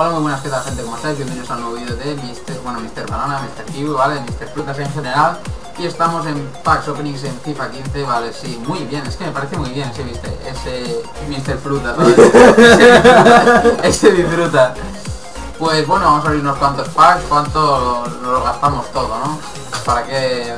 Hola, muy buenas, ¿qué tal, gente? ¿Cómo estáis? Bienvenidos al nuevo vídeo de Mr. Banana, Mr. Kiwi, ¿vale? Mr. Frutas en general. Y estamos en Packs Openings en FIFA 15, ¿vale? Sí, muy bien, es que me parece muy bien, ¿sí viste? Ese Mr. Frutas, ¿vale? Ese disfruta. Pues bueno, vamos a abrir unos cuantos packs, cuánto lo gastamos todo, ¿no? Para que...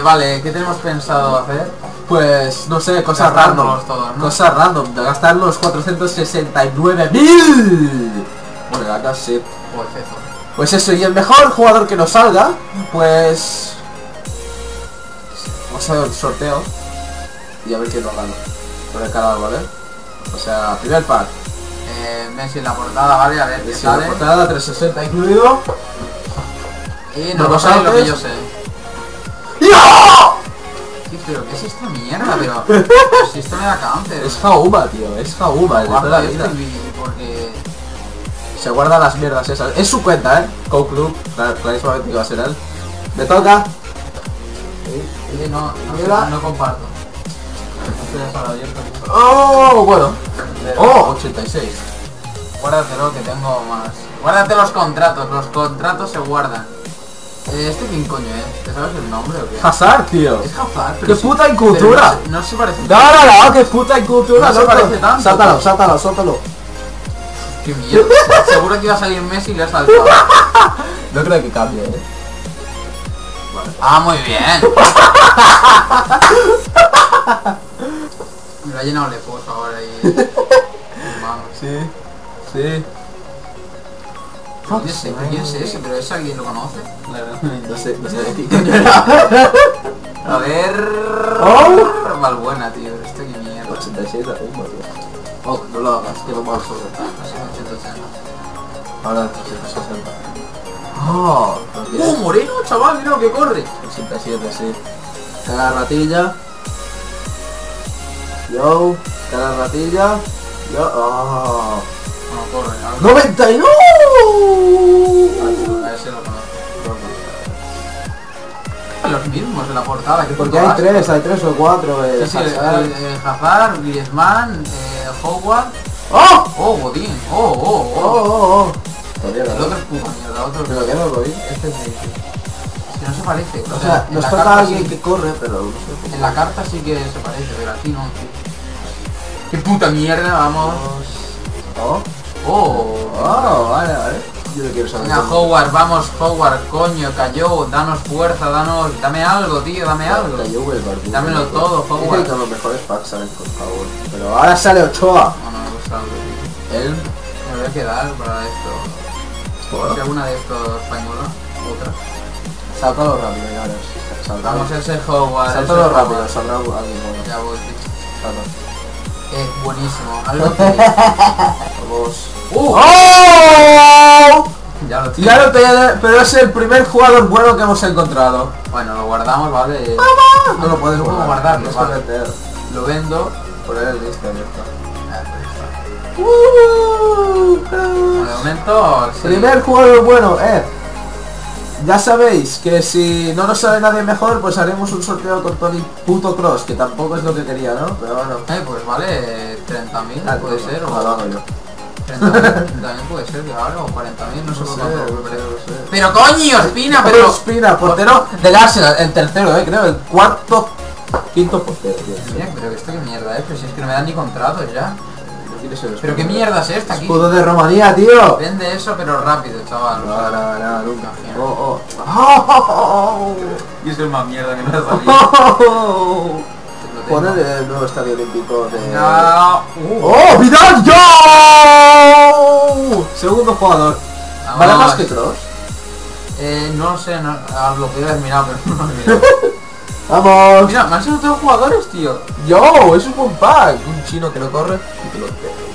vale, ¿qué tenemos pensado hacer? Pues, no sé, cosas random todos, ¿no? Cosas random, de gastar los 469.000. Bueno, acá sí. Pues eso. Pues eso, y el mejor jugador que nos salga, pues... vamos a ver el sorteo y a ver quién nos gana por el canal, ¿vale? O sea, primer pack, Messi en la portada, ¿vale? A ver Messi qué sale. En la portada, 360 incluido. Y no lo sabe lo que yo sé. ¡No! Sí, pero ¿qué es esta mierda? Pero si esto me da cáncer. Es Jauma, tío, es Jauma, el de toda la vida. Porque... se guarda las mierdas esas. Es su cuenta, Co-Club, clarísimamente va a ser él. Me toca. Sí, no comparto. Oh, bueno. Oh, 86. Guárdatelo, que tengo más. Guárdate los contratos se guardan. ¿Este quién coño es? ¿Te sabes el nombre o qué? Hazard, tío. Es Hazard. ¡Qué puta incultura! No se parece. No, qué puta incultura. No se parece tanto. Sátalo. Qué mierda. Seguro que iba a salir Messi y le ha saltado. No creo que cambie, Vale. Ah, muy bien. Me lo ha llenado de pozo ahora y... vamos. Sí. ¿Quién es ese? ¿Pero es alguien lo conoce? No sé. A ver... ¡oh! Malbuena, tío. Esto que mierda. 86 de rumbo, tío. Oh, no lo hagas, que lo malo sobre. Ahora 360. ¡Oh! ¡Oh, moreno, chaval! ¡Mira lo que corre! 87, sí. Cada ratilla. Yo. Cada ratilla. Yo. ¡Oh! No corre. 91. A ese lo conozco. Los mismos en la portada. Porque hay tres o cuatro. Hazard, Griezmann, Hogwarts. ¡Oh! ¡Oh, Godín! ¡Oh! El otro es puta mierda, otro es... ¿Pero qué no lo vi? Este es que no se parece. O sea, nos falta alguien que corre, pero... en la carta sí que se parece, pero aquí no. ¡Qué puta mierda, vamos! Vale. Yo lo quiero saber. Venga, Hogwarts, vamos, Hogwarts, coño, cayó, danos fuerza, dame algo, tío, dame algo. Cayó, güey, dámelo todo, Hogwarts. Que los mejores packs salen, por favor. Pero ahora sale Ochoa. No, no, pues salgo, tío. Él me voy a quedar para esto. ¿Por qué alguna de estos españolas? Otra. Sáltalo rápido, ya ves. Vamos ese Hogwarts. Sáltalo rápido, saldrá algo. Ya voy, tío. Sáltalo. Es buenísimo, algo que... vamos. ¡Oh! Ya lo tenía, pero es el primer jugador bueno que hemos encontrado. Bueno, lo guardamos, ¿vale? ¡Mamá! No lo puedes guardar, no vale. Lo vendo por el listo, ya está. Por el momento, sí. Primer jugador bueno, ya sabéis que si no nos sale nadie mejor, pues haremos un sorteo con Tony puto Cross, que tampoco es lo que quería, ¿no? Pero bueno. Pues vale, 30.000 puede ser, o... lo hago yo. 30.000 también puede ser, claro, o 40.000, no sé. Pero coño, Ospina, pero... Ospina, portero del Arsenal, el tercero, creo, el quinto portero. Mira, pero esto qué mierda, pero si es que no me dan ni contratos ya. Pero qué mierda es esta aquí. Escudo de Romanía, tío. Vende eso, pero rápido, chaval. No, nunca. Y eso es más mierda que no ha salido. Poner el nuevo estadio olímpico de... ¡Oh, Vidal! ¡Yo! Segundo jugador. ¿Vale más que Cross? No lo sé, lo que he mirado, pero no lo he mirado. ¡Vamos! Mira, me han sido todos jugadores, tío. ¡Yo! ¡Es un buen pack! Un chino que no corre.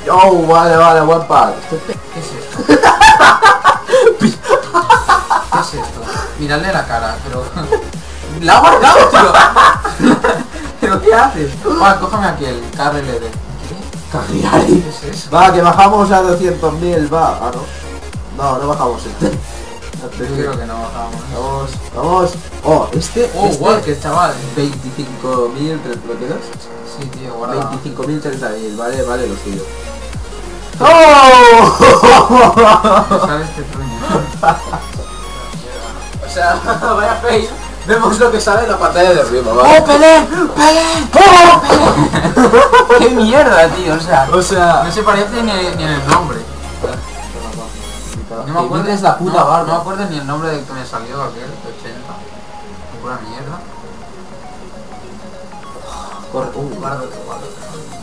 ¡Yo! Vale, buen pack. ¿Qué es esto? ¿Qué es esto? Miradle la cara, pero... ¡la ha guardado, tío! ¿Pero qué haces? Va, cógame aquí el KRLD. ¿Qué? ¿Qué es eso? Va, que bajamos a 200.000, va. Ah, no. No bajamos este. Atlético que no bajamos. Vamos, vamos. Oh, este. Oh, este, wow, que chaval. 25.000, ¿lo quedas? Sí, tío, guarda. 25.000, 30.000, vale, vale, lo sigo. ¡Oh! ¿Sabes qué truño? O sea, vaya face. Vemos lo que sale en la pantalla de arriba, ¿vale? ¡Oh, Pelé! ¡Pelé! ¡Oh, Pelé! ¡Qué mierda, tío! O sea... No se parece ni en el nombre. No me acuerdo, es la puta barba. No me acuerdo ni el nombre del que me salió aquel, 80. Pura mierda. Corre, guarda, guarda.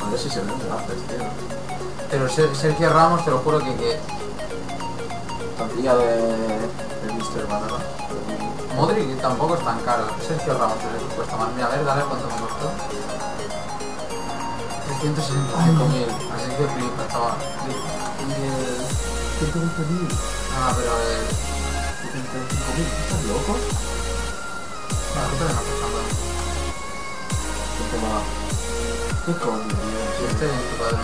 A ver si se me hace, tío. Pero Sergio Ramos, te lo juro que... Tampilla de Mr. Banana. Modric tampoco es tan caro. Sergio Ramos le cuesta más. Mira, a ver, dale cuánto me costó. 365.000. Así que flipa, chaval. ¿Qué te gusta? Ah, pero el... 75.000, ¿estás loco? Ah, no, pero no pasa nada. ¿Qué coño? ¿Y este es tu padre?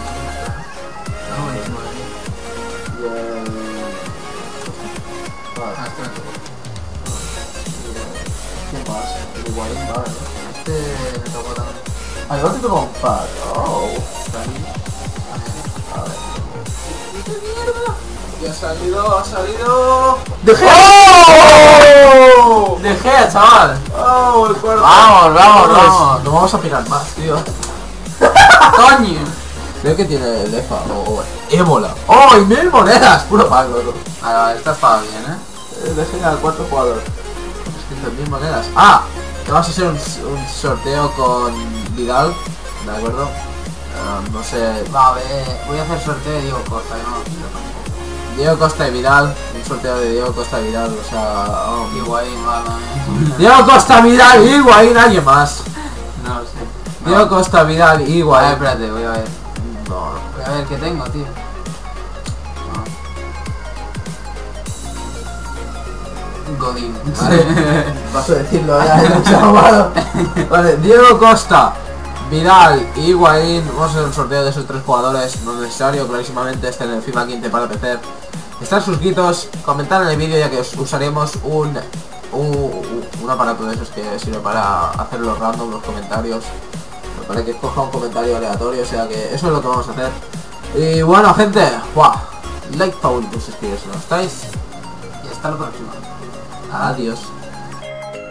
No, es malo. Y ah, este no te gusta. ¿Qué pasa? El Higuaín va, ¿no? Este me tocó también. Ah, ¿no te tocó un par? Oh, está ahí. A ver. ¡Qué mierda! ¡Ya ha salido, ha salido! ¡Dejé! ¡Oh! ¡Dejé, chaval! ¡Oh, el cuerpo! ¡Vamos, vamos, vamos! Lo vamos a pirar más, tío. ¡Coño! Creo que tiene el EFA o ébola. ¡Oh, y 1000 monedas! Puro pago. Ah, esta estaba bien, ¿eh? Dejé al cuarto jugador. 1000 monedas. ¡Ah! Que vas a hacer un sorteo con Vidal, ¿de acuerdo? No sé... Va, a ver... Voy a hacer sorteo de Diego Costa, ¿no? Diego Costa y Vidal. Un sorteo de Diego Costa y Vidal, o sea... Oh, Higuaín, vale. Diego Costa, Vidal, Higuaín, alguien más. No sé. No. Diego Costa, Vidal, Higuaín. A ver, espérate, voy a ver. No. Voy a ver qué tengo, tío. Godín, vale. Paso a decirlo, ya he llamado. Vale, Diego Costa, Vidal y Higuaín. Vamos a hacer un sorteo de esos tres jugadores. No es necesario, clarísimamente, está en el FIFA 15 para PC. Están suscritos, comentar en el vídeo ya que usaremos un aparato de esos que sirve para hacer los random, los comentarios. Para que escoja un comentario aleatorio, o sea que eso es lo que vamos a hacer. Y bueno, gente, wow, like, favorito, suscribiros si no estáis. Y hasta la próxima. Adiós.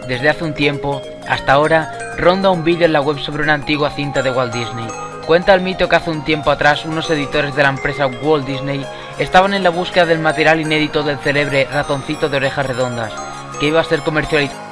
Desde hace un tiempo hasta ahora ronda un vídeo en la web sobre una antigua cinta de Walt Disney. Cuenta el mito que hace un tiempo atrás unos editores de la empresa Walt Disney estaban en la búsqueda del material inédito del célebre ratoncito de orejas redondas, que iba a ser comercializado.